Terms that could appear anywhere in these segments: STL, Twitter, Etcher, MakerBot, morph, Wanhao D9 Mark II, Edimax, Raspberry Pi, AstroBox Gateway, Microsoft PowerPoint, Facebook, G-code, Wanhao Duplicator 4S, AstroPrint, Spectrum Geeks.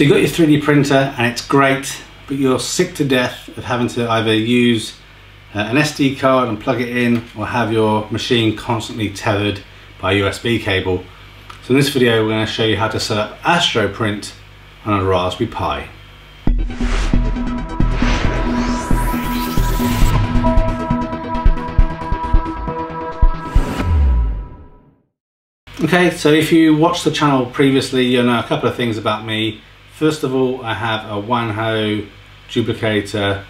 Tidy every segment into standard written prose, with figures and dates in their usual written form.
So you've got your 3D printer and it's great, but you're sick to death of having to either use an SD card and plug it in or have your machine constantly tethered by a USB cable. So in this video, we're going to show you how to set up AstroPrint on a Raspberry Pi. Okay, so if you watched the channel previously, you'll know a couple of things about me. First of all, I have a Wanhao Duplicator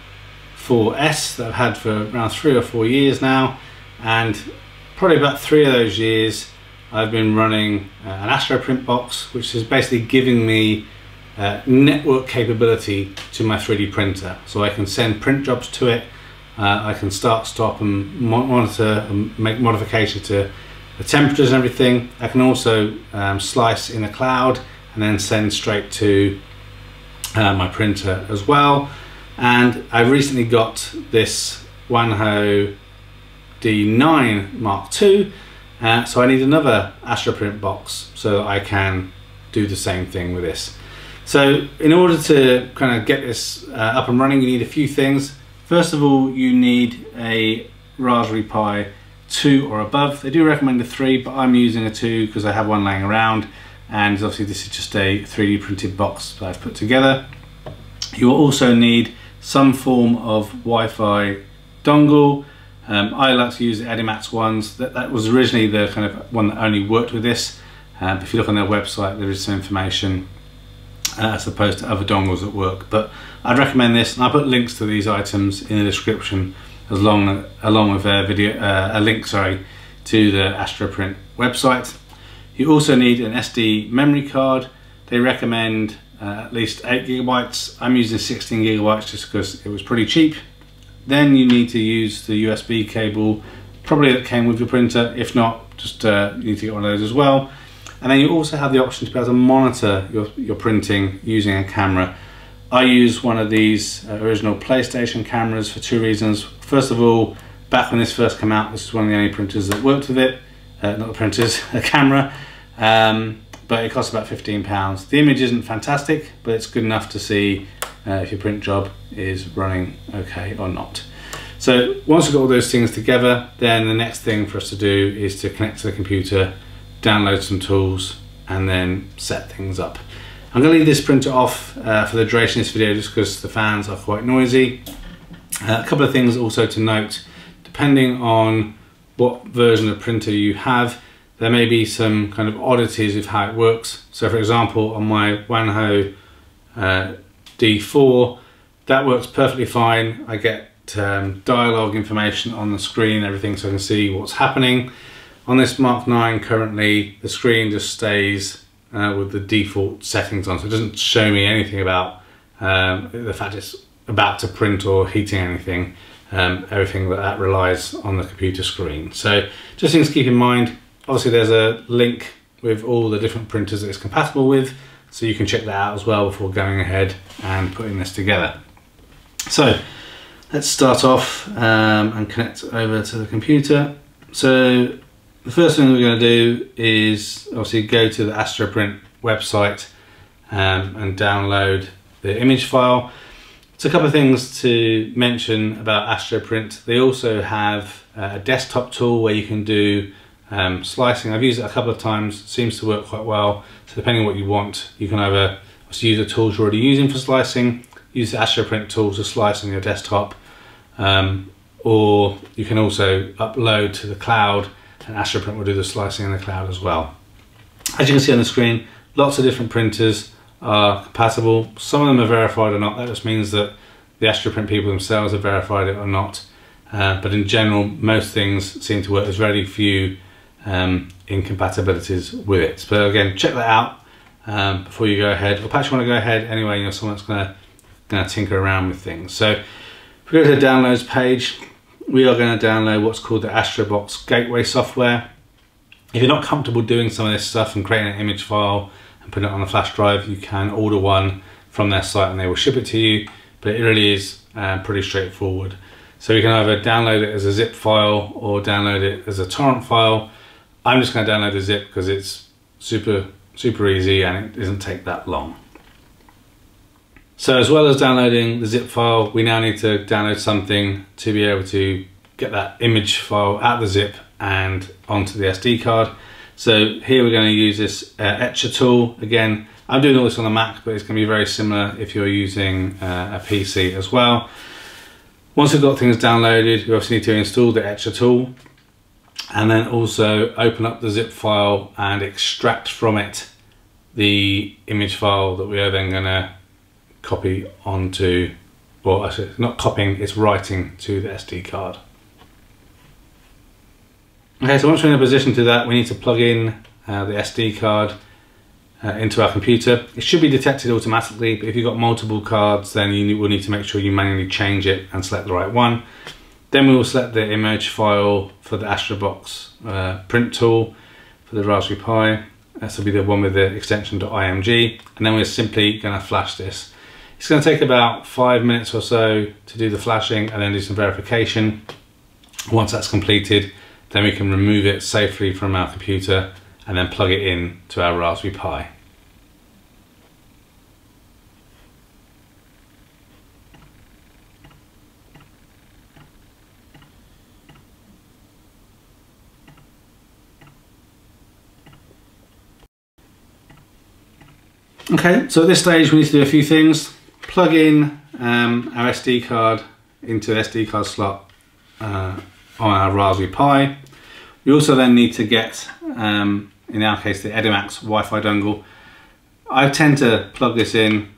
4S that I've had for around 3 or 4 years now, and probably about 3 of those years I've been running an AstroPrint box, which is basically giving me network capability to my 3D printer. So I can send print jobs to it, I can start, stop and monitor and make modifications to the temperatures and everything. I can also slice in the cloud and then send straight to my printer as well. And I recently got this Wanhao D9 Mark II, so I need another AstroPrint box so that I can do the same thing with this. So in order to kind of get this up and running, you need a few things. First of all, you need a Raspberry Pi 2 or above. They do recommend a 3, but I'm using a 2 because I have one laying around, and obviously this is just a 3D printed box that I've put together. You will also need some form of Wi-Fi dongle. I like to use the Edimax ones. That was originally the kind of one that only worked with this. If you look on their website, there is some information as opposed to other dongles that work, but I'd recommend this, and I'll put links to these items in the description along with a video, a link to the AstroPrint website. You also need an SD memory card. They recommend at least 8 GB. I'm using 16 GB just because it was pretty cheap. Then you need to use the USB cable, probably that came with your printer. If not, just you need to get one of those as well. And then you also have the option to be able to monitor your printing using a camera. I use one of these original PlayStation cameras for 2 reasons. First of all, back when this first came out, this was one of the only printers that worked with it. Not the printers, the camera. But it costs about £15. The image isn't fantastic, but it's good enough to see if your print job is running okay or not. So once we've got all those things together, then the next thing for us to do is to connect to the computer, download some tools, and then set things up. I'm going to leave this printer off for the duration of this video just because the fans are quite noisy. A couple of things also to note, depending on what version of printer you have, there may be some kind of oddities with how it works. So for example, on my Wanhao D4, that works perfectly fine. I get dialogue information on the screen and everything, so I can see what's happening. On this Mark 9 currently, the screen just stays with the default settings on, so it doesn't show me anything about the fact it's about to print or heating anything. Everything that relies on the computer screen. So just things to keep in mind. Obviously there's a link with all the different printers that it's compatible with, so you can check that out as well before going ahead and putting this together. So let's start off and connect over to the computer. So the first thing we're going to do is obviously go to the AstroPrint website and download the image file. So a couple of things to mention about AstroPrint. They also have a desktop tool where you can do slicing. I've used it a couple of times, seems to work quite well. So depending on what you want, you can either use the tools you're already using for slicing, use the AstroPrint tools to slice on your desktop, or you can also upload to the cloud and AstroPrint will do the slicing in the cloud as well. As you can see on the screen, lots of different printers are compatible. Some of them are verified or not. That just means that the AstroPrint people themselves have verified it or not. But in general, most things seem to work. There's very few incompatibilities with it. So again, check that out before you go ahead. Or perhaps you want to go ahead anyway, you know, someone's going to tinker around with things. So if we go to the downloads page, we are going to download what's called the AstroBox Gateway software. If you're not comfortable doing some of this stuff and creating an image file and putting it on a flash drive, you can order one from their site and they will ship it to you, but it really is pretty straightforward. So you can either download it as a zip file or download it as a torrent file. I'm just going to download the zip because it's super easy and it doesn't take that long. So as well as downloading the zip file, we now need to download something to be able to get that image file out of the zip and onto the SD card. So here we're going to use this Etcher tool. Again, I'm doing all this on a Mac, but it's going to be very similar if you're using a PC as well. Once we've got things downloaded, we obviously need to install the Etcher tool and then also open up the zip file and extract from it the image file that we are then going to copy onto, or actually not copying, it's writing to the SD card. Okay, so once we're in a position to do that, we need to plug in the SD card into our computer. It should be detected automatically, but if you've got multiple cards, then you will need to make sure you manually change it and select the right one. Then we will select the image file for the AstroBox print tool for the Raspberry Pi. This will be the one with the extension .img, and then we're simply going to flash this. It's going to take about 5 minutes or so to do the flashing and then do some verification. Once that's completed, then we can remove it safely from our computer and then plug it in to our Raspberry Pi. Okay, so at this stage we need to do a few things. Plug in our SD card into the SD card slot on our Raspberry Pi. We also then need to get, in our case, the Edimax Wi-Fi dongle. I tend to plug this into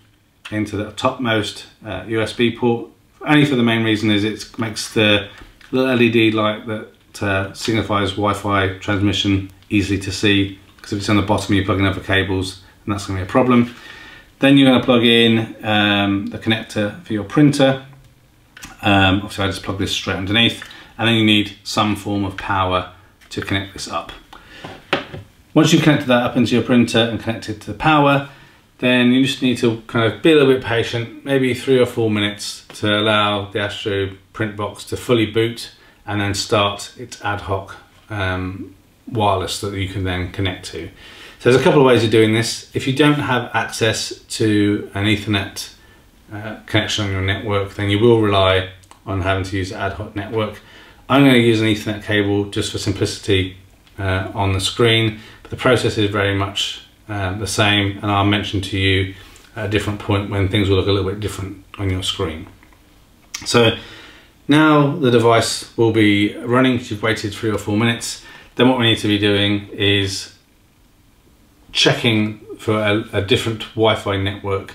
the topmost USB port, only for the main reason is it makes the little LED light that signifies Wi-Fi transmission easy to see, because if it's on the bottom you're plugging other cables, and that's going to be a problem. Then you're going to plug in the connector for your printer. Obviously I just plug this straight underneath, and then you need some form of power to connect this up. Once you've connected that up into your printer and connected to the power, then you just need to kind of be a little bit patient, maybe 3 or 4 minutes, to allow the AstroPrint box to fully boot and then start its ad hoc wireless that you can then connect to. So there's a couple of ways of doing this. If you don't have access to an Ethernet connection on your network, then you will rely on having to use ad hoc network. I'm going to use an Ethernet cable just for simplicity on the screen, but the process is very much the same, and I'll mention to you at a different point when things will look a little bit different on your screen. So now the device will be running because you've waited 3 or 4 minutes. Then what we need to be doing is checking for a different Wi-Fi network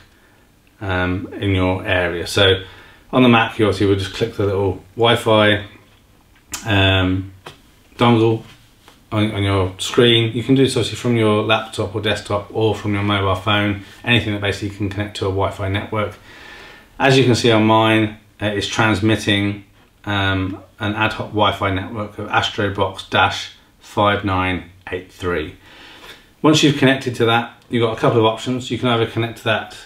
in your area. So on the Mac, you obviously will just click the little Wi-Fi dongle on your screen. You can do this obviously from your laptop or desktop or from your mobile phone, anything that basically can connect to a Wi-Fi network. As you can see on mine, it's transmitting an ad hoc Wi-Fi network of AstroBox 5983. Once you've connected to that, you've got a couple of options. You can either connect to that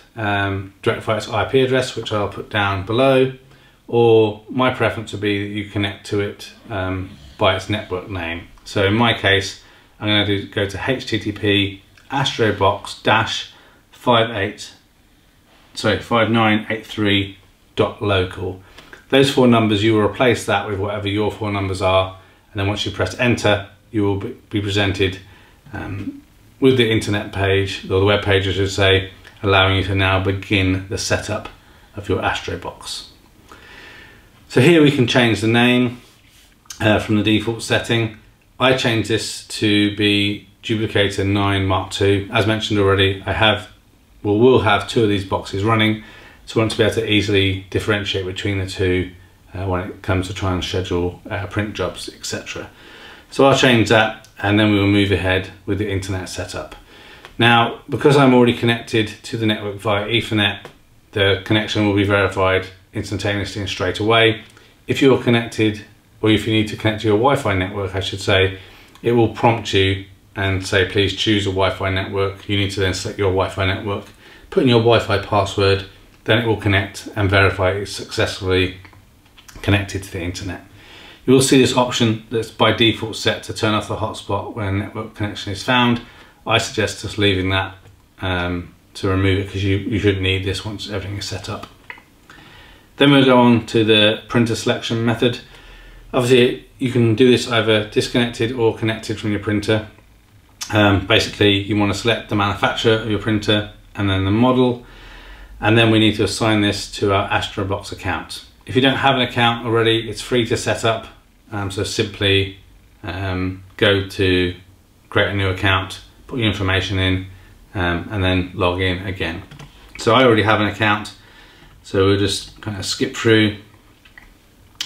direct via its IP address, which I'll put down below, or my preference would be that you connect to it by its network name. So in my case, I'm going to go to http://5983.local. Those 4 numbers, you will replace that with whatever your 4 numbers are, and then once you press enter, you will be presented with the internet page, or the web page I should say, allowing you to now begin the setup of your AstroBox. So here we can change the name from the default setting. I changed this to be Duplicator 9 Mark II. As mentioned already, I have, well, we'll have 2 of these boxes running, so I want to be able to easily differentiate between the two when it comes to trying to schedule print jobs, etc. So I'll change that, and then we will move ahead with the internet setup. Now, because I'm already connected to the network via Ethernet, the connection will be verified instantaneously and straight away. If you're connected, or if you need to connect to your Wi-Fi network, I should say, it will prompt you and say, please choose a Wi-Fi network. You need to then select your Wi-Fi network, put in your Wi-Fi password, then it will connect and verify it's successfully connected to the internet. You will see this option that's by default set to turn off the hotspot when a network connection is found. I suggest just leaving that to remove it, because you shouldn't need this once everything is set up. Then we'll go on to the printer selection method. Obviously you can do this either disconnected or connected from your printer. Basically you want to select the manufacturer of your printer and then the model, and then we need to assign this to our AstroBox account. If you don't have an account already, it's free to set up, so simply go to create a new account, put your information in, and then log in again. So I already have an account, so we'll just kind of skip through.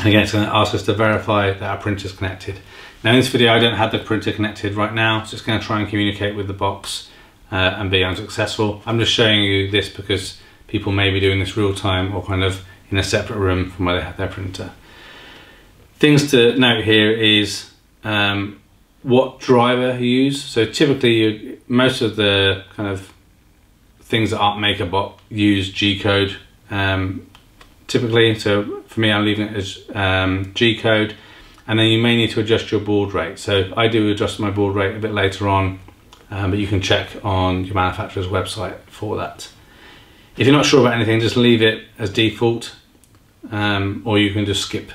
And again, it's going to ask us to verify that our printer is connected. Now in this video I don't have the printer connected right now, so it's going to try and communicate with the box and be unsuccessful. I'm just showing you this because people may be doing this real time or kind of in a separate room from where they have their printer. Things to note here is what driver you use. So typically most of the kind of things that aren't MakerBot use G-code typically. So for me I'm leaving it as G-code, and then you may need to adjust your baud rate. So I do adjust my baud rate a bit later on, but you can check on your manufacturer's website for that. If you're not sure about anything, just leave it as default, or you can just skip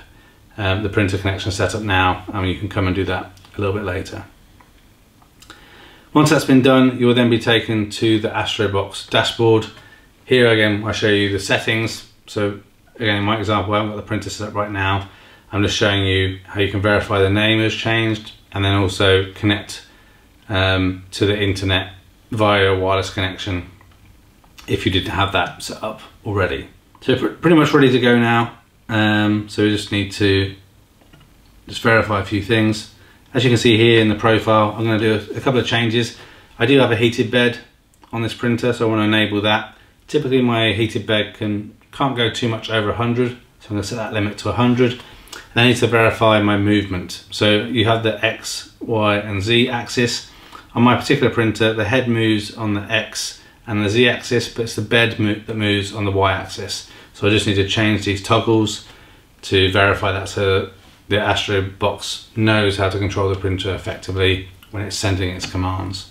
the printer connection setup now, and you can come and do that a little bit later. Once that's been done, you will then be taken to the AstroBox dashboard. Here again, I show you the settings. So again, in my example, I haven't got the printer set up right now. I'm just showing you how you can verify the name has changed, and then also connect to the internet via a wireless connection if you didn't have that set up already. So pretty much ready to go now. So we just need to just verify a few things. As you can see here in the profile, I'm going to do a couple of changes. I do have a heated bed on this printer, so I want to enable that. Typically my heated bed can't go too much over 100, so I'm going to set that limit to 100. And I need to verify my movement. So you have the X, Y and Z axis. On my particular printer, the head moves on the X and the Z axis, but it's the bed that moves on the Y axis. So I just need to change these toggles to verify that, so the AstroBox knows how to control the printer effectively when it's sending its commands.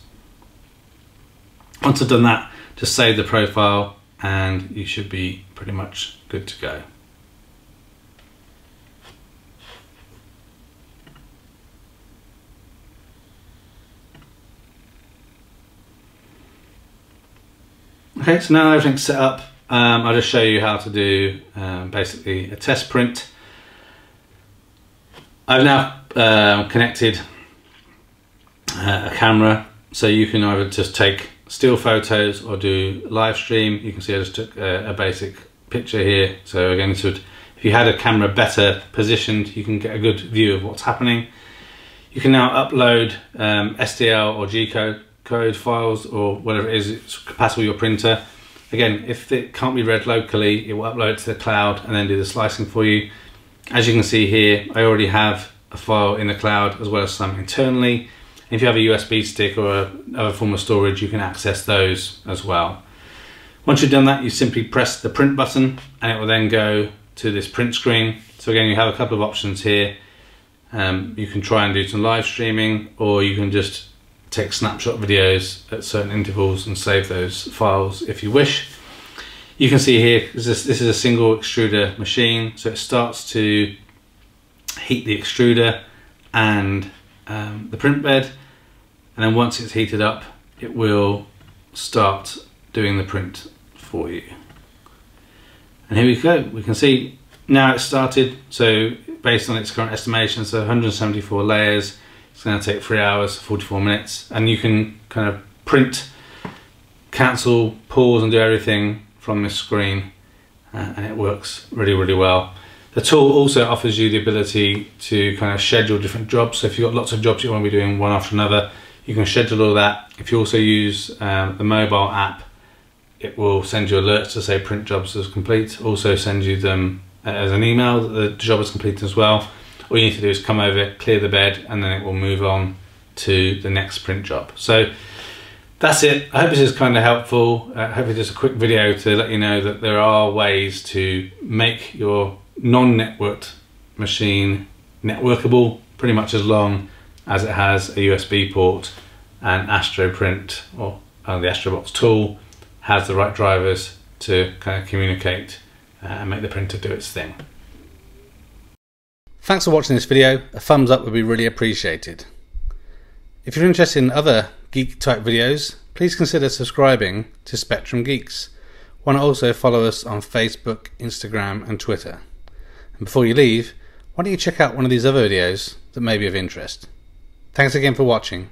Once I've done that, just save the profile and you should be pretty much good to go. Okay, so now everything's set up. I'll just show you how to do basically a test print. I've now connected a camera, so you can either just take still photos or do live stream. You can see I just took a basic picture here. So again, this would, if you had a camera better positioned, you can get a good view of what's happening. You can now upload STL or G-code files or whatever it is, it's compatible with your printer. Again, if it can't be read locally, it will upload it to the cloud and then do the slicing for you. As you can see here, I already have a file in the cloud as well as some internally. If you have a USB stick or another form of storage, you can access those as well. Once you've done that, you simply press the print button and it will then go to this print screen. So again, you have a couple of options here. You can try and do some live streaming, or you can just take snapshot videos at certain intervals and save those files if you wish. You can see here, this is a single extruder machine, so it starts to heat the extruder and the print bed, and then once it's heated up, it will start doing the print for you. And here we go, we can see now it's started. So based on its current estimation, so 174 layers, it's going to take 3 hours, 44 minutes, and you can kind of print, cancel, pause and do everything from this screen, and it works really, really well. The tool also offers you the ability to kind of schedule different jobs. So if you've got lots of jobs you want to be doing one after another, you can schedule all that. If you also use the mobile app, it will send you alerts to say print jobs as complete, also send you them as an email that the job is complete as well. All you need to do is come over, clear the bed, and then it will move on to the next print job. So that's it. I hope this is kind of helpful. I hope it's just a quick video to let you know that there are ways to make your non-networked machine networkable, pretty much as long as it has a USB port, and AstroPrint or the AstroBox tool has the right drivers to kind of communicate and make the printer do its thing. Thanks for watching this video. A thumbs up would be really appreciated. If you're interested in other geek type videos, please consider subscribing to Spectrum Geeks. Why not also follow us on Facebook, Instagram and Twitter. And before you leave, why don't you check out one of these other videos that may be of interest. Thanks again for watching.